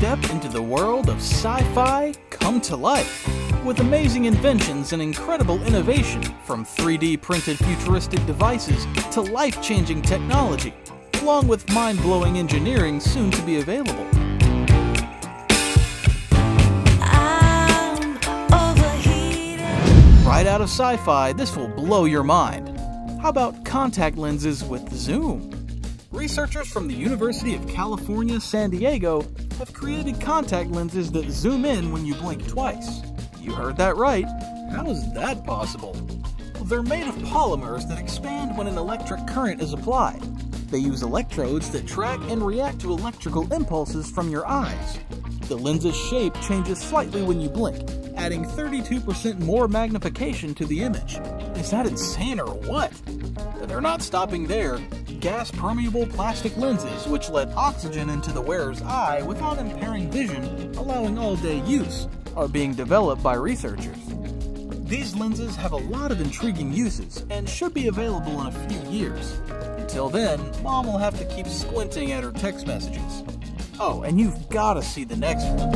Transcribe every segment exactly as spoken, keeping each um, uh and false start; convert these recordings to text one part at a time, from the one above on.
step into the world of sci-fi come to life, with amazing inventions and incredible innovation, from three D printed futuristic devices to life-changing technology, along with mind-blowing engineering soon to be available. Right out of sci-fi, this will blow your mind. How about contact lenses with zoom? Researchers from the University of California, San Diego have created contact lenses that zoom in when you blink twice. You heard that right. How is that possible? Well, they're made of polymers that expand when an electric current is applied. They use electrodes that track and react to electrical impulses from your eyes. The lens's shape changes slightly when you blink, adding thirty-two percent more magnification to the image. Is that insane or what? But they're not stopping there. Gas-permeable plastic lenses, which let oxygen into the wearer's eye without impairing vision, allowing all-day use, are being developed by researchers. These lenses have a lot of intriguing uses and should be available in a few years. Until then, Mom will have to keep squinting at her text messages. Oh, and you've got to see the next one.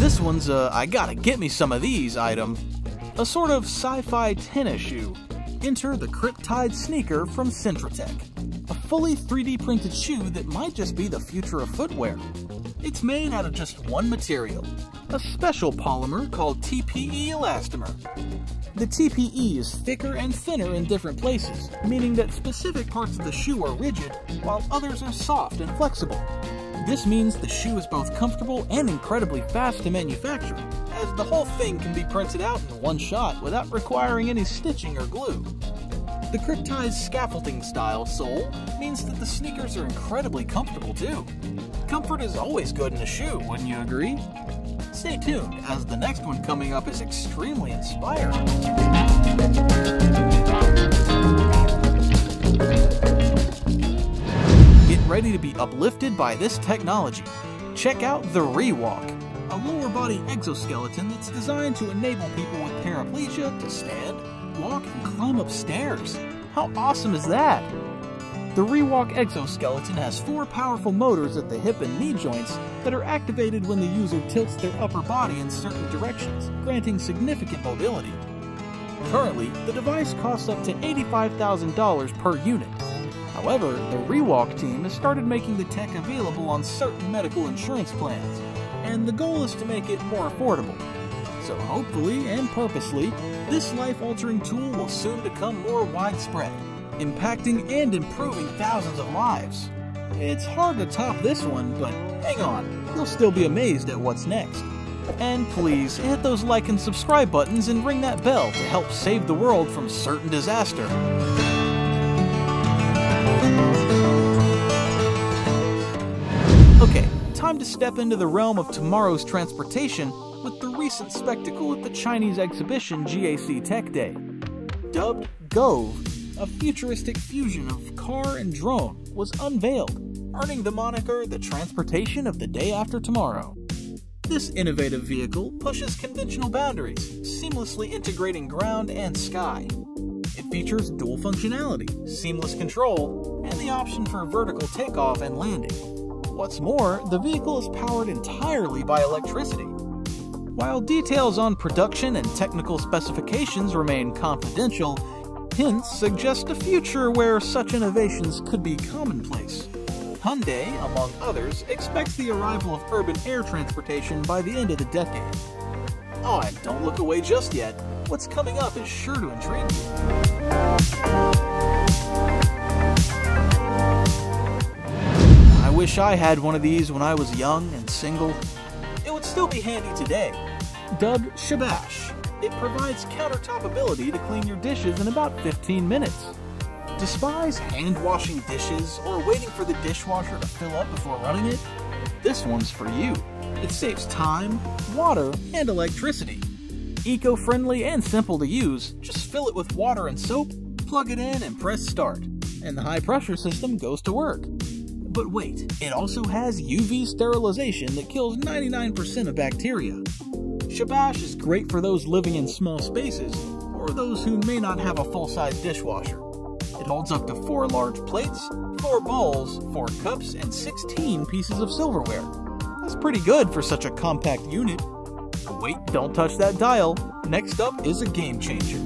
This one's a I gotta get me some of these item. A sort of sci-fi tennis shoe. Enter the Cryptide Sneaker from Centratech. A fully three D printed shoe that might just be the future of footwear. It's made out of just one material, a special polymer called T P E elastomer. The T P E is thicker and thinner in different places, meaning that specific parts of the shoe are rigid, while others are soft and flexible. This means the shoe is both comfortable and incredibly fast to manufacture, as the whole thing can be printed out in one shot without requiring any stitching or glue. The Cryptide scaffolding style sole means that the sneakers are incredibly comfortable too. Comfort is always good in a shoe, wouldn't you agree? Stay tuned, as the next one coming up is extremely inspiring. Get ready to be uplifted by this technology. Check out the ReWalk, a lower body exoskeleton that's designed to enable people with paraplegia to stand, walk, and climb up stairs. How awesome is that? The ReWalk exoskeleton has four powerful motors at the hip and knee joints that are activated when the user tilts their upper body in certain directions, granting significant mobility. Currently, the device costs up to eighty-five thousand dollars per unit. However, the ReWalk team has started making the tech available on certain medical insurance plans, and the goal is to make it more affordable. So hopefully and purposely, this life-altering tool will soon become more widespread, impacting and improving thousands of lives. It's hard to top this one, but hang on, you'll still be amazed at what's next. And please, hit those like and subscribe buttons and ring that bell to help save the world from certain disaster. Okay. Time to step into the realm of tomorrow's transportation with the recent spectacle at the Chinese exhibition G A C Tech Day. Dubbed Gove, a futuristic fusion of car and drone, was unveiled, earning the moniker the transportation of the day after tomorrow. This innovative vehicle pushes conventional boundaries, seamlessly integrating ground and sky. It features dual functionality, seamless control, and the option for vertical takeoff and landing. What's more, the vehicle is powered entirely by electricity. While details on production and technical specifications remain confidential, hints suggest a future where such innovations could be commonplace. Hyundai, among others, expects the arrival of urban air transportation by the end of the decade. Oh, and don't look away just yet. What's coming up is sure to intrigue you. I wish I had one of these when I was young and single. It would still be handy today. Dubbed Shabosh, it provides countertop ability to clean your dishes in about fifteen minutes. Despise hand-washing dishes or waiting for the dishwasher to fill up before running it? This one's for you. It saves time, water, and electricity. Eco-friendly and simple to use, just fill it with water and soap, plug it in, and press start, and the high-pressure system goes to work. But wait, it also has U V sterilization that kills ninety-nine percent of bacteria. Shabosh is great for those living in small spaces or those who may not have a full-size dishwasher. It holds up to four large plates, four bowls, four cups, and sixteen pieces of silverware. That's pretty good for such a compact unit. But wait, don't touch that dial. Next up is a game changer.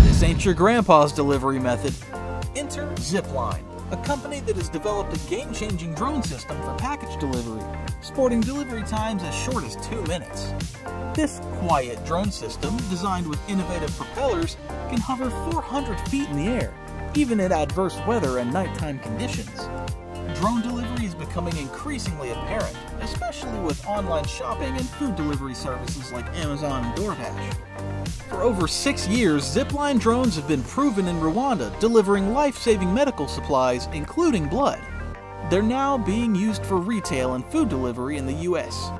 This ain't your grandpa's delivery method. Enter Zipline, a company that has developed a game-changing drone system for package delivery, sporting delivery times as short as two minutes. This quiet drone system, designed with innovative propellers, can hover four hundred feet in the air, even in adverse weather and nighttime conditions. Drone delivery is becoming increasingly apparent, especially with online shopping and food delivery services like Amazon and DoorDash. For over six years, Zipline drones have been proven in Rwanda, delivering life-saving medical supplies, including blood. They're now being used for retail and food delivery in the U S.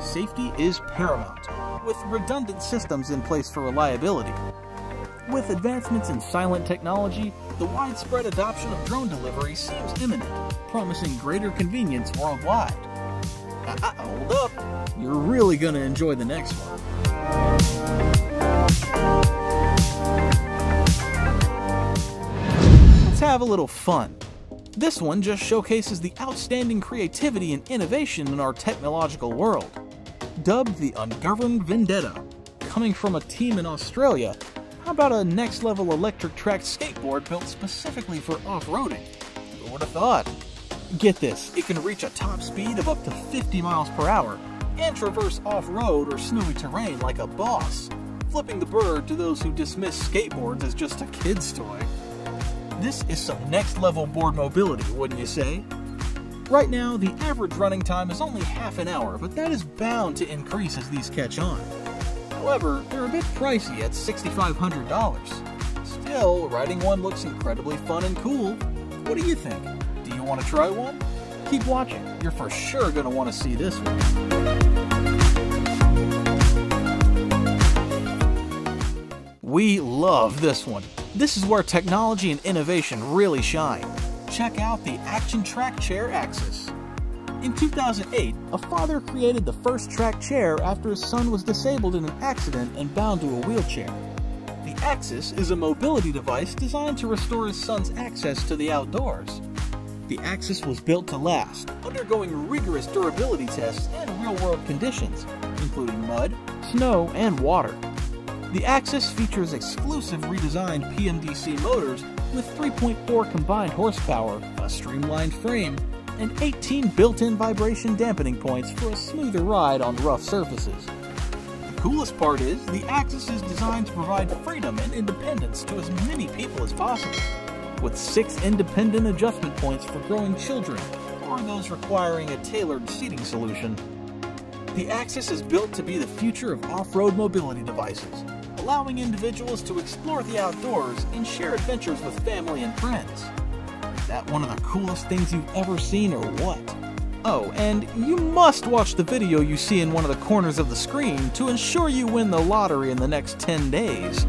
Safety is paramount, with redundant systems in place for reliability. With advancements in silent technology, the widespread adoption of drone delivery seems imminent, promising greater convenience worldwide. Uh-uh, hold up! You're really going to enjoy the next one. Let's have a little fun. This one just showcases the outstanding creativity and innovation in our technological world. Dubbed the Ungoverned Vendetta, coming from a team in Australia, how about a next-level electric-tracked skateboard built specifically for off-roading? Who would have thought? Get this, it can reach a top speed of up to fifty miles per hour and traverse off-road or snowy terrain like a boss, flipping the bird to those who dismiss skateboards as just a kid's toy. This is some next-level board mobility, wouldn't you say? Right now, the average running time is only half an hour, but that is bound to increase as these catch on. However, they're a bit pricey at six thousand five hundred dollars. Still, riding one looks incredibly fun and cool. What do you think? Do you want to try one? Keep watching. You're for sure going to want to see this one. We love this one. This is where technology and innovation really shine. Check out the Action Track Chair Axis. In two thousand eight, a father created the first track chair after his son was disabled in an accident and bound to a wheelchair. The Axis is a mobility device designed to restore his son's access to the outdoors. The Axis was built to last, undergoing rigorous durability tests and real-world conditions, including mud, snow, and water. The Axis features exclusive redesigned P M D C motors with three point four combined horsepower, a streamlined frame, and eighteen built-in vibration dampening points for a smoother ride on rough surfaces. The coolest part is, the Axis is designed to provide freedom and independence to as many people as possible, with six independent adjustment points for growing children or those requiring a tailored seating solution. The Axis is built to be the future of off-road mobility devices, allowing individuals to explore the outdoors and share adventures with family and friends. Is that one of the coolest things you've ever seen or what? Oh, and you must watch the video you see in one of the corners of the screen to ensure you win the lottery in the next ten days.